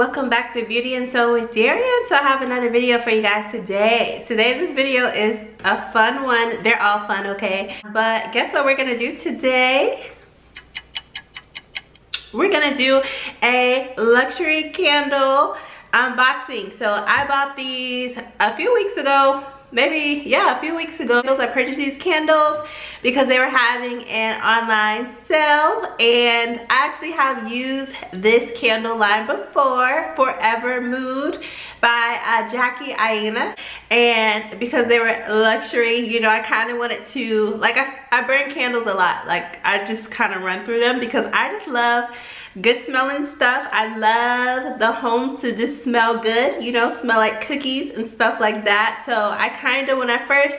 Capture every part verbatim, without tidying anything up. Welcome back to Beauty and Soul with Darian. So I have another video for you guys today. Today this video is a fun one. They're all fun, okay? But guess what we're gonna do today? We're gonna do a luxury candle unboxing. So I bought these a few weeks ago. Maybe, yeah, a few weeks ago. I purchased these candles because they were having an online sale, and I actually have used this candle line before, FORVR Mood by uh, Jackie Aina. And because they were luxury, you know, I kind of wanted to, like, I, I burn candles a lot. Like, I just kind of run through them because I just love good smelling stuff. I love the home to just smell good, you know, smell like cookies and stuff like that. So I kind of, when I first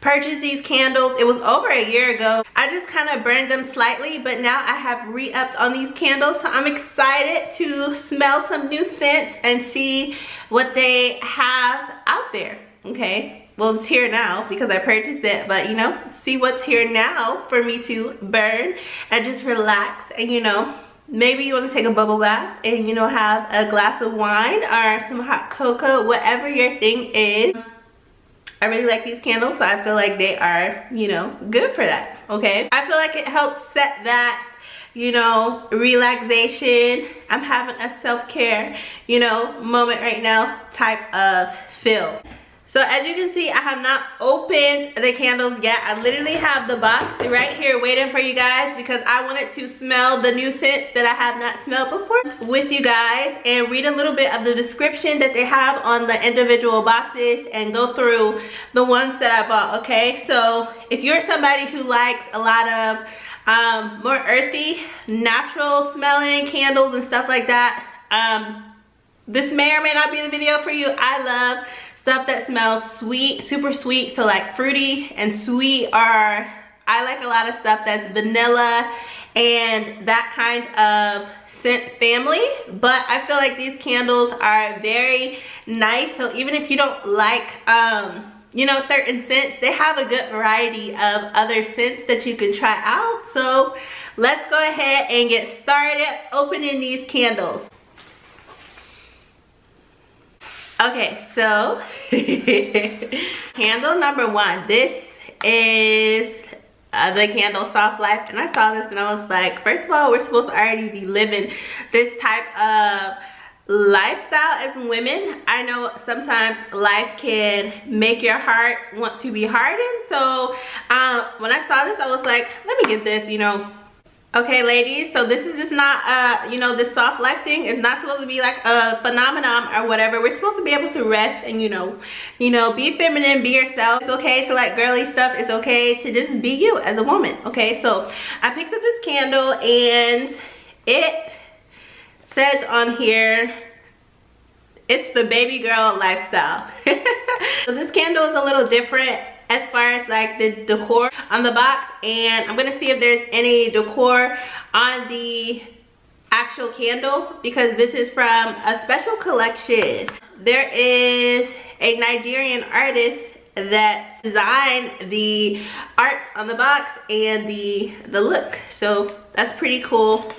purchased these candles, it was over a year ago, I just kind of burned them slightly, but now I have re-upped on these candles. So I'm excited to smell some new scents and see what they have out there. Okay. Well, it's here now because I purchased it, but you know, see what's here now for me to burn and just relax and, you know, maybe you want to take a bubble bath and, you know, have a glass of wine or some hot cocoa, whatever your thing is. I really like these candles, so I feel like they are, you know, good for that, okay? I feel like it helps set that, you know, relaxation. I'm having a self-care, you know, moment right now type of feel. So as you can see, I have not opened the candles yet. I literally have the box right here waiting for you guys because I wanted to smell the new scents that I have not smelled before with you guys and read a little bit of the description that they have on the individual boxes and go through the ones that I bought, okay? So if you're somebody who likes a lot of um, more earthy, natural smelling candles and stuff like that, um, this may or may not be the video for you. I love stuff that smells sweet, super sweet, so like fruity and sweet are, I like a lot of stuff that's vanilla and that kind of scent family, but I feel like these candles are very nice, so even if you don't like, um, you know, certain scents, they have a good variety of other scents that you can try out, so let's go ahead and get started opening these candles. Okay, so candle number one, this is uh, the candle Soft Life, and I saw this and I was like, first of all, we're supposed to already be living this type of lifestyle as women. I know sometimes life can make your heart want to be hardened, so um, when I saw this, I was like, let me get this, you know. Okay, ladies, so this is just not, uh, you know, this Soft Life thing is not supposed to be like a phenomenon or whatever. We're supposed to be able to rest and, you know, you know, be feminine, be yourself. It's okay to like girly stuff. It's okay to just be you as a woman, okay? So I picked up this candle and it says on here, it's the baby girl lifestyle. So this candle is a little different as far as like the decor on the box, and I'm gonna see if there's any decor on the actual candle because this is from a special collection. There is a Nigerian artist that designed the art on the box and the the look, so that's pretty cool.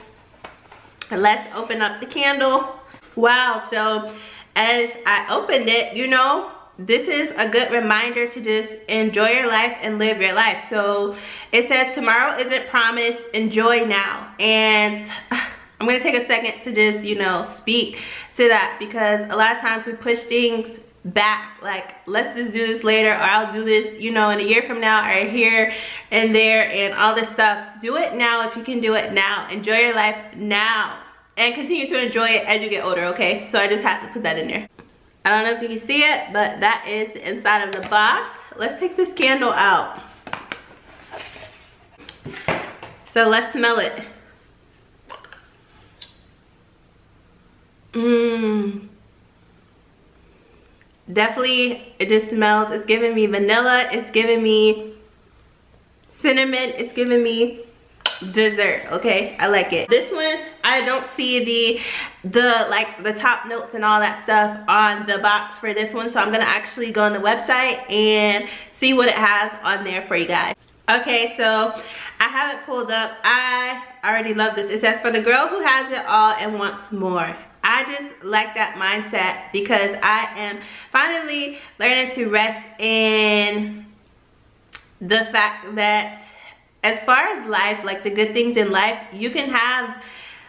Let's open up the candle. Wow, so as I opened it, you know, this is a good reminder to just enjoy your life and live your life. So it says tomorrow isn't promised, enjoy now. And I'm gonna take a second to just, you know, speak to that because a lot of times we push things back, like let's just do this later, or I'll do this, you know, in a year from now, or here and there and all this stuff. Do it now if you can do it now. Enjoy your life now and continue to enjoy it as you get older, okay? So I just have to put that in there. I don't know if you can see it, but that is the inside of the box. Let's take this candle out. So let's smell it. Mmm. Definitely, it just smells. It's giving me vanilla. It's giving me cinnamon. It's giving me dessert, okay? I like it. This one, I don't see the the like the top notes and all that stuff on the box for this one, so I'm gonna actually go on the website and see what it has on there for you guys. Okay, so I have it pulled up. I already love this. It says, for the girl who has it all and wants more. I I just like that mindset because I am finally learning to rest in the fact that as far as life, like the good things in life, you can have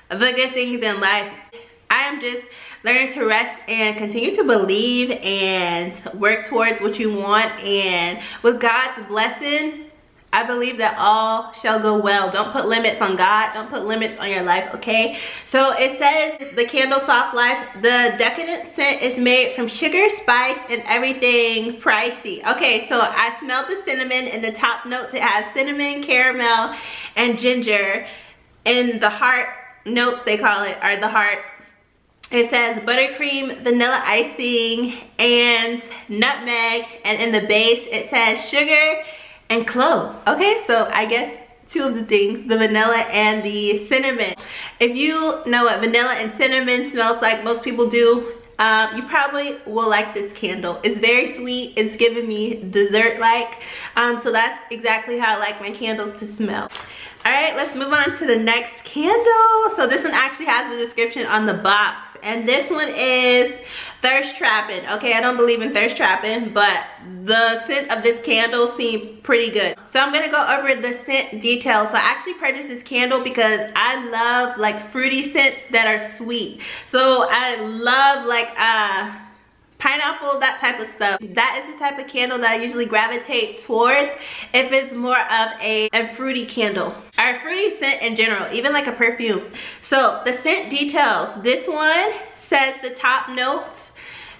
the good things in life. I am just learning to rest and continue to believe and work towards what you want, and with God's blessing, I believe that all shall go well. Don't put limits on God. Don't put limits on your life, okay? So it says the candle soft life, the decadent scent is made from sugar, spice, and everything pricey. Okay, so I smelled the cinnamon in the top notes. It has cinnamon, caramel, and ginger. And the heart notes, they call it, are the heart. It says buttercream, vanilla icing, and nutmeg. And in the base, it says sugar and clove. Okay, so I guess two of the things, the vanilla and the cinnamon. If you know what vanilla and cinnamon smells like, most people do, um, you probably will like this candle. It's very sweet. It's giving me dessert-like. Um, so that's exactly how I like my candles to smell. All right, let's move on to the next candle. So this one actually has a description on the box. And this one is thirst trapping. Okay, I don't believe in thirst trapping, but the scent of this candle seemed pretty good. So I'm gonna go over the scent details. So I actually purchased this candle because I love like fruity scents that are sweet. So I love like uh, pineapple, that type of stuff. That is the type of candle that I usually gravitate towards if it's more of a, a fruity candle or a fruity scent in general, even like a perfume. So the scent details, this one says the top notes,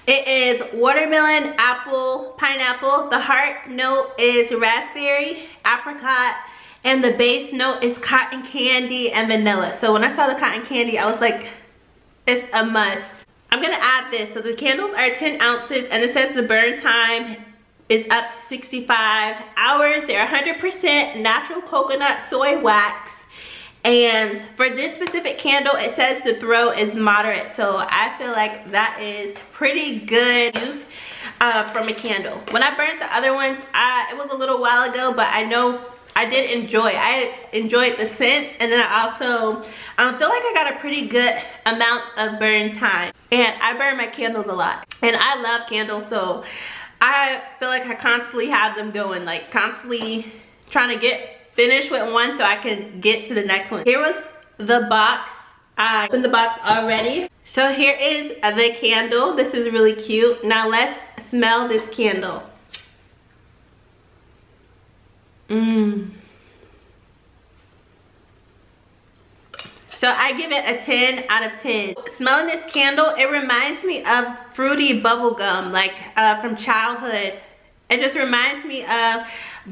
it is watermelon, apple, pineapple. The heart note is raspberry, apricot, and the base note is cotton candy and vanilla. So when I saw the cotton candy, I was like, it's a must. I'm gonna add this. So the candles are ten ounces, and it says the burn time is up to sixty-five hours. They're one hundred percent natural coconut soy wax. And for this specific candle, it says the throw is moderate. So I feel like that is pretty good use uh, from a candle. When I burnt the other ones, I, it was a little while ago, but I know I did enjoy. I enjoyed the scent, and then I also um, feel like I got a pretty good amount of burn time. And I burn my candles a lot, and I love candles, so I feel like I constantly have them going, like constantly trying to get finished with one so I can get to the next one. Here was the box. I opened the box already. So here is the candle. This is really cute. Now let's smell this candle. Mmm. So I give it a ten out of ten. Smelling this candle, it reminds me of fruity bubble gum, like uh, from childhood. It just reminds me of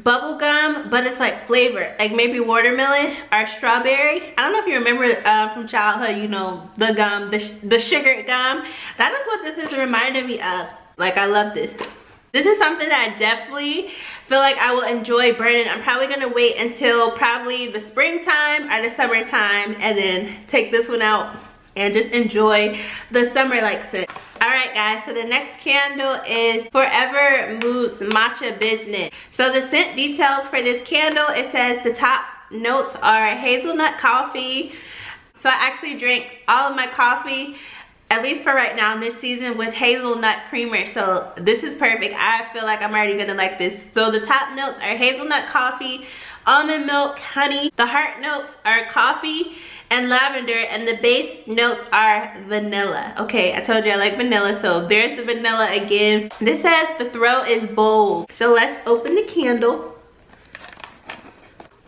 bubble gum, but it's like flavored, like maybe watermelon or strawberry. I don't know if you remember uh, from childhood, you know, the gum, the, sh the sugar gum. That is what this is reminding me of. Like, I love this. This is something that I definitely feel like I will enjoy burning. I'm probably gonna wait until probably the springtime or the summertime and then take this one out and just enjoy the summer-like scent. All right, guys, so the next candle is FORVR Mood's Matcha Business. So the scent details for this candle, it says the top notes are hazelnut coffee. So I actually drink all of my coffee, at least for right now in this season, with hazelnut creamer. So this is perfect. I feel like I'm already gonna like this. So the top notes are hazelnut coffee, almond milk, honey. The heart notes are coffee and lavender, and the base notes are vanilla. Okay, I told you I like vanilla, so there's the vanilla again. This says the throw is bold. So let's open the candle.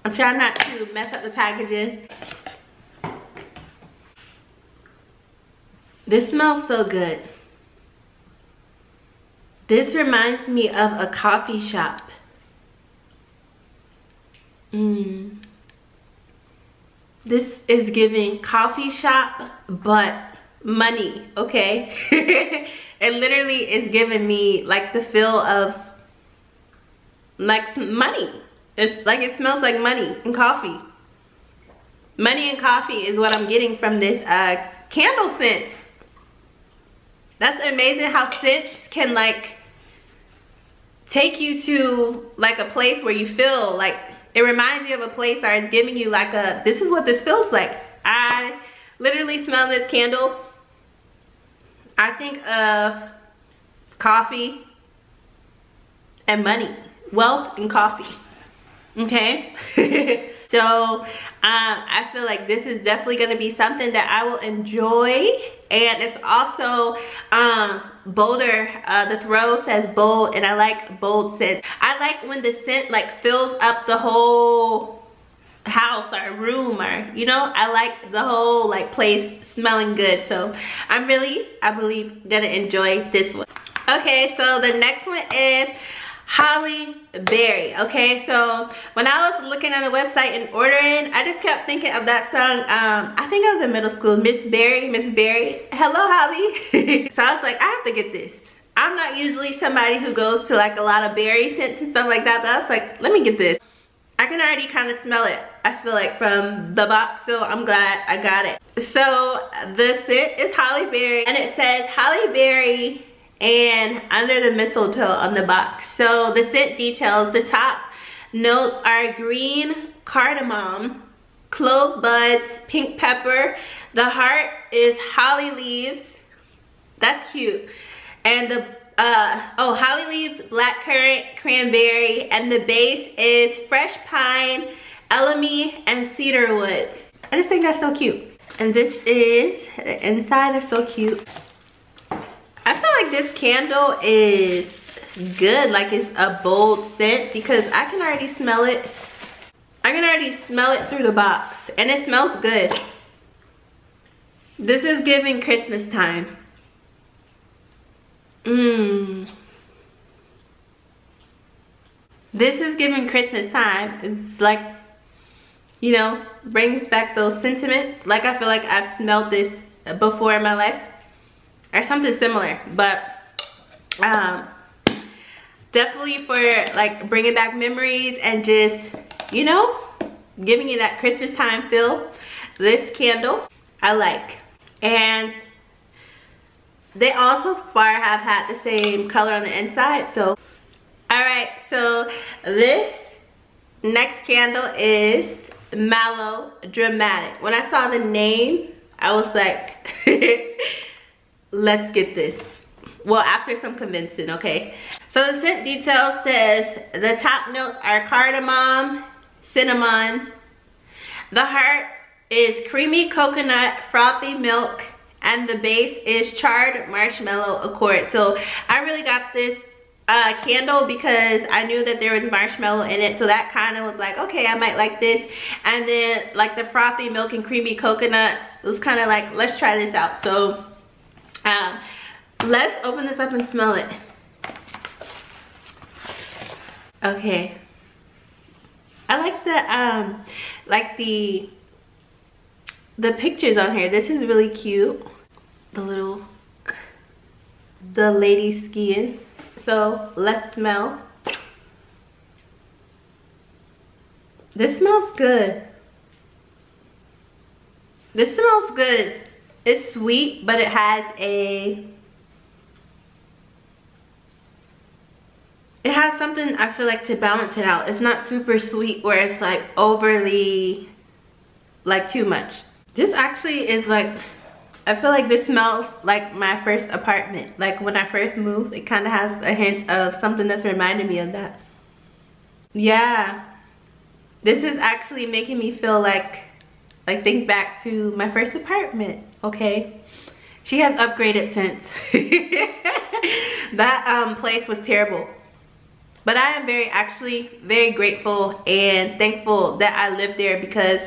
I'm trying not to mess up the packaging. This smells so good. This reminds me of a coffee shop. Mmm. This is giving coffee shop, but money, okay? It literally is giving me like the feel of like some money. It's like it smells like money and coffee. Money and coffee is what I'm getting from this uh, candle scent. That's amazing how scents can like take you to like a place where you feel like it reminds you of a place, or it's giving you like a, this is what this feels like. I literally smell this candle I think of coffee and money, wealth and coffee, okay? So um, I feel like this is definitely going to be something that I will enjoy. And it's also um, bolder. Uh, the throw says bold, and I like bold scents. I like when the scent like fills up the whole house or room, or you know, I like the whole like place smelling good. So I'm really, I believe, gonna enjoy this one. Okay, so the next one is Holly Berry. Okay, so when I was looking at the website and ordering, I just kept thinking of that song. um I think I was in middle school. Miss Berry, Miss Berry, hello Holly. So I was like, I have to get this. I'm not usually somebody who goes to like a lot of berry scents and stuff like that, but I was like, let me get this. I can already kind of smell it, I feel like, from the box, so I'm glad I got it. So the scent is Holly Berry, and it says Holly Berry and under the mistletoe on the box. So the scent details: the top notes are green cardamom, clove buds, pink pepper, the heart is holly leaves, that's cute, and the uh oh holly leaves, blackcurrant, cranberry, and the base is fresh pine, elemi, and cedarwood. I just think that's so cute. And this is the inside. Is so cute. I feel like this candle is good. Like, it's a bold scent because I can already smell it. I can already smell it through the box, and it smells good. This is giving Christmas time. Mmm. This is giving Christmas time. It's like, you know, brings back those sentiments. Like, I feel like I've smelled this before in my life, or something similar, but um, definitely for like bringing back memories and just, you know, giving you that Christmas time feel. This candle I like, and they also far have had the same color on the inside. So all right, so this next candle is Melodramatic. When I saw the name, I was like, let's get this. Well, after some convincing, okay? So the scent detail says the top notes are cardamom, cinnamon. The heart is creamy coconut, frothy milk, and the base is charred marshmallow accord. So I really got this uh, candle because I knew that there was marshmallow in it. So that kind of was like, okay, I might like this. And then like the frothy milk and creamy coconut, it was kind of like, let's try this out. So Um, let's open this up and smell it. Okay. I like the um like the the pictures on here. This is really cute. The little the lady skiing. So let's smell. This smells good. This smells good. It's sweet, but it has a, it has something, I feel like, to balance it out. It's not super sweet where it's like overly, like too much. This actually is like, I feel like this smells like my first apartment. Like when I first moved, it kind of has a hint of something that's reminding me of that. Yeah, this is actually making me feel like, like think back to my first apartment. Okay, she has upgraded since. That um, place was terrible, but I am very, actually very grateful and thankful that I lived there, because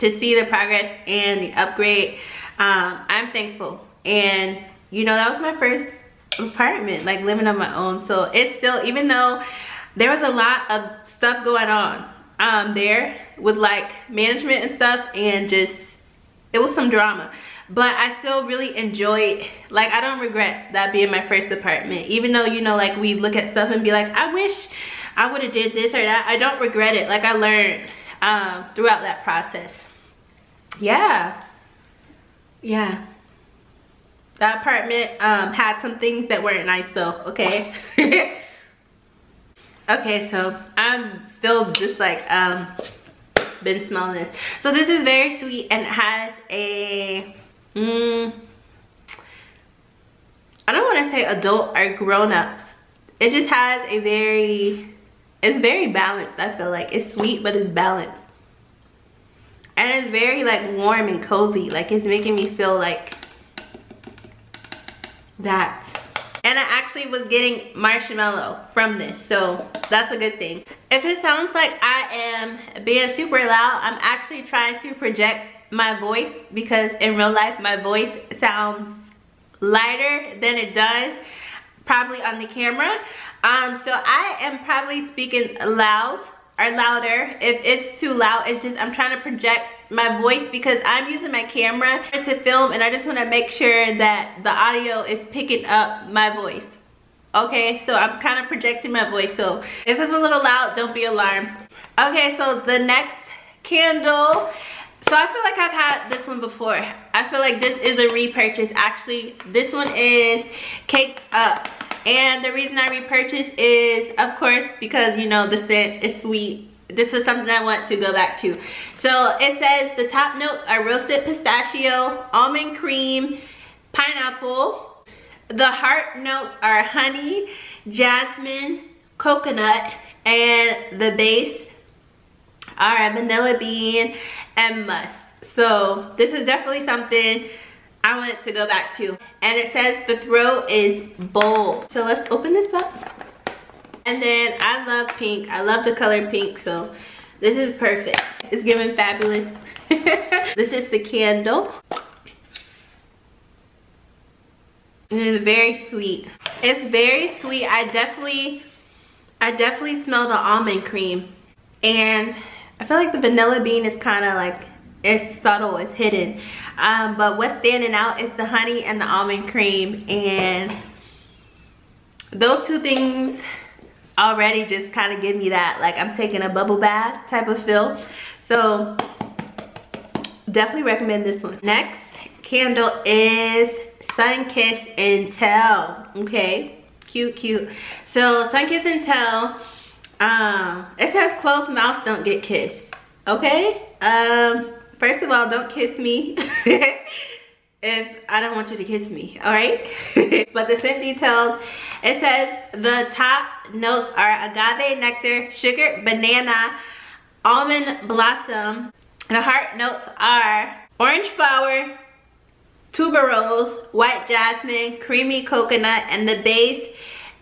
to see the progress and the upgrade, um, I'm thankful. And you know, that was my first apartment, like living on my own. So it's still, even though there was a lot of stuff going on um, there with like management and stuff, and just, it was some drama, but I still really enjoyed, like, I don't regret that being my first apartment. Even though, you know, like we look at stuff and be like, I wish I would have did this or that, I don't regret it. Like, I learned um, throughout that process. Yeah. Yeah. That apartment um, had some things that weren't nice though, okay? Okay, so I'm still just like, um, been smelling this. So this is very sweet, and it has a mm, I don't want to say adult or grown-ups. It just has a very, it's very balanced, I feel like. It's sweet, but it's balanced. And it's very like warm and cozy. Like it's making me feel like that. And I actually was getting marshmallow from this, so that's a good thing. If it sounds like I am being super loud, I'm actually trying to project my voice because in real life my voice sounds lighter than it does probably on the camera. Um, so I am probably speaking loud or louder. If it's too loud, it's just I'm trying to project my voice because I'm using my camera to film and I just want to make sure that the audio is picking up my voice. Okay, so I'm kind of projecting my voice. So if it's a little loud, don't be alarmed. Okay, so the next candle. So I feel like I've had this one before. I feel like this is a repurchase. Actually, this one is Caked Up. And the reason I repurchased is, of course, because, you know, the scent is sweet. This is something I want to go back to. So it says the top notes are roasted pistachio, almond cream, pineapple. The heart notes are honey, jasmine, coconut, and the base are vanilla bean and musk. So this is definitely something I wanted to go back to. And it says the throat is bold. So let's open this up. And then I love pink. I love the color pink. So this is perfect. It's giving fabulous. This is the candle. It is very sweet. It's very sweet. I definitely, I definitely smell the almond cream. And I feel like the vanilla bean is kind of like, it's subtle, it's hidden. Um, but what's standing out is the honey and the almond cream. And those two things already just kind of give me that, like I'm taking a bubble bath type of feel. So definitely recommend this one. Next candle is Sun Kiss and Tell. Okay, cute, cute. So Sun Kiss and Tell, um, it says closed mouths don't get kissed. Okay, um, first of all, don't kiss me if I don't want you to kiss me, all right? But the scent details, it says the top notes are agave nectar, sugar, banana, almond blossom. The heart notes are orange flower, tuberose, white jasmine, creamy coconut, and the base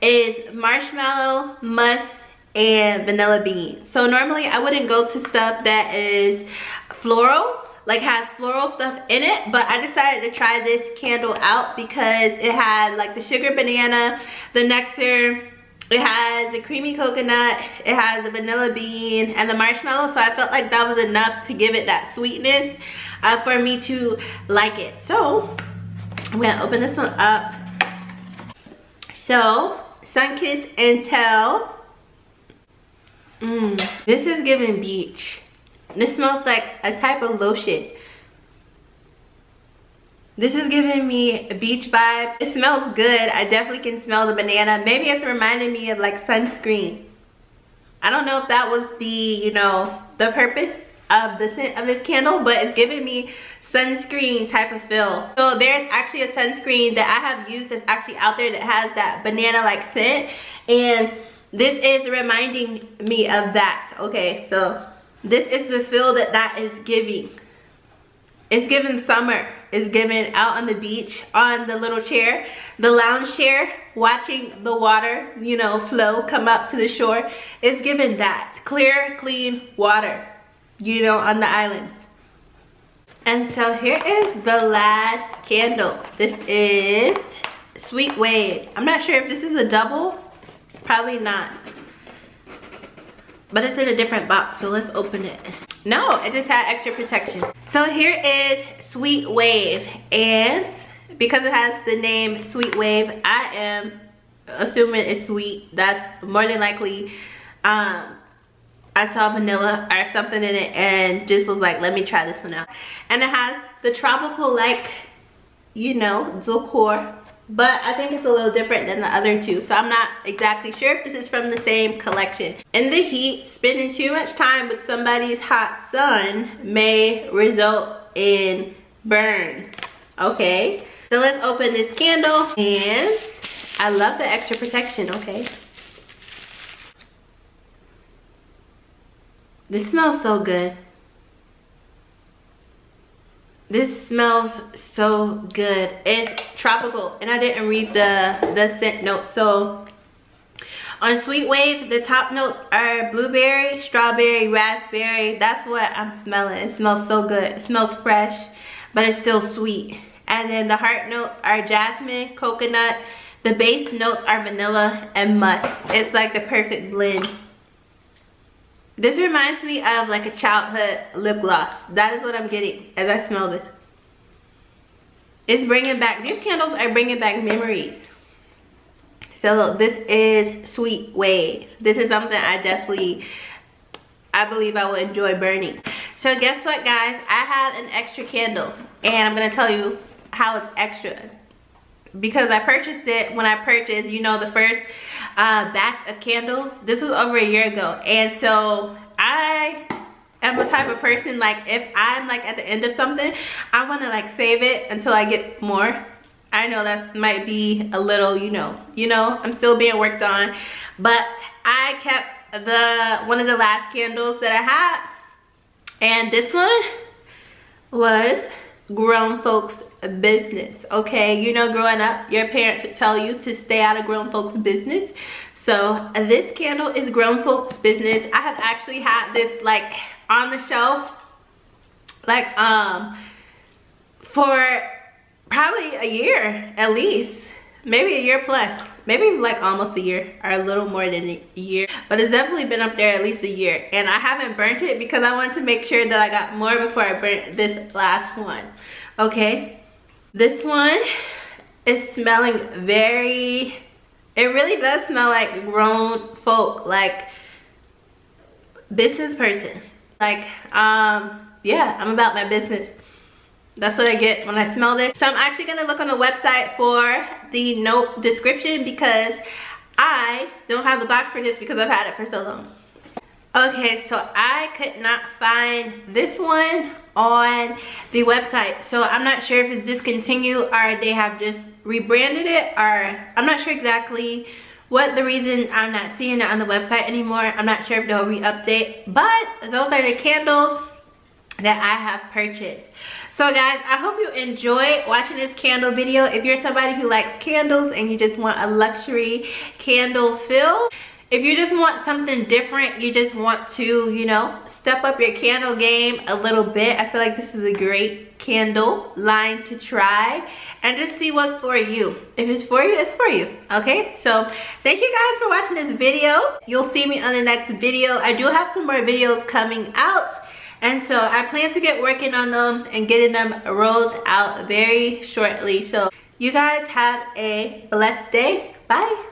is marshmallow, musk, and vanilla bean. So normally I wouldn't go to stuff that is floral, like has floral stuff in it, but I decided to try this candle out because it had like the sugar banana, the nectar, it has the creamy coconut, it has the vanilla bean and the marshmallow. So I felt like that was enough to give it that sweetness uh, for me to like it. So I'm gonna open this one up. So Sun Kiss and Tell. Mm, this is giving beach. This smells like a type of lotion. This is giving me beach vibes. It smells good. I definitely can smell the banana. Maybe it's reminding me of like sunscreen. I don't know if that was the, you know, the purpose of the scent of this candle, but it's giving me sunscreen type of feel. So there's actually a sunscreen that I have used that's actually out there that has that banana like scent, and this is reminding me of that. Okay, so this is the feel that that is giving. It's giving summer. It's giving out on the beach, on the little chair, the lounge chair, watching the water, you know, flow, come up to the shore. It's giving that clear, clean water, you know, on the island. And so here is the last candle. This is Sweet Wave. I'm not sure if this is a double. Probably not, but it's in a different box, so let's open it. No, it just had extra protection. So here is Sweet Wave, and because it has the name Sweet Wave, I am assuming it's sweet. That's more than likely, um, I saw vanilla or something in it and just was like, let me try this one out. And it has the tropical, like, you know, decor. But I think it's a little different than the other two, so I'm not exactly sure if this is from the same collection. In the heat, spending too much time with somebody's hot sun may result in burns. Okay, So let's open this candle. And I love the extra protection, okay. This smells so good. This smells so good. It's tropical, and I didn't read the, the scent notes. So on Sweet Wave, the top notes are blueberry, strawberry, raspberry. That's what I'm smelling. It smells so good. It smells fresh, but it's still sweet. And then the heart notes are jasmine, coconut. The base notes are vanilla and musk. It's like the perfect blend. This reminds me of like a childhood lip gloss. That is what I'm getting as I smell this. It's bringing back, these candles are bringing back memories. So this is Sweet Wave. This is something I definitely, I believe I will enjoy burning. So guess what guys, I have an extra candle. And I'm gonna tell you how it's extra. Because I purchased it, when I purchased, you know, the first uh, batch of candles. This was over a year ago. And so I am a type of person, like if I'm like at the end of something, I wanna like save it until I get more. I know that might be a little, you know, you know, I'm still being worked on. But I kept the one of the last candles that I had. And this one was grown folks business, okay? You know, growing up your parents would tell you to stay out of grown folks business. So this candle is grown folks business. I have actually had this like on the shelf like um for probably a year, at least maybe a year plus, maybe like almost a year or a little more than a year, but it's definitely been up there at least a year. And I haven't burnt it because I wanted to make sure that I got more before I burnt this last one. Okay, this one is smelling very, it really does smell like grown folk, like business person, like um yeah, I'm about my business. That's what I get when I smell this. So I'm actually gonna look on the website for the note description because I don't have the box for this because I've had it for so long. Okay, so I could not find this one on the website. So I'm not sure if it's discontinued or they have just rebranded it, or I'm not sure exactly what the reason I'm not seeing it on the website anymore. I'm not sure if they'll re-update, but those are the candles that I have purchased. So guys, I hope you enjoyed watching this candle video. If you're somebody who likes candles and you just want a luxury candle feel, if you just want something different, you just want to, you know, step up your candle game a little bit, I feel like this is a great candle line to try and just see what's for you. If it's for you, it's for you, okay? So thank you guys for watching this video. You'll see me on the next video. I do have some more videos coming out. And so I plan to get working on them and getting them rolled out very shortly. So you guys have a blessed day. Bye.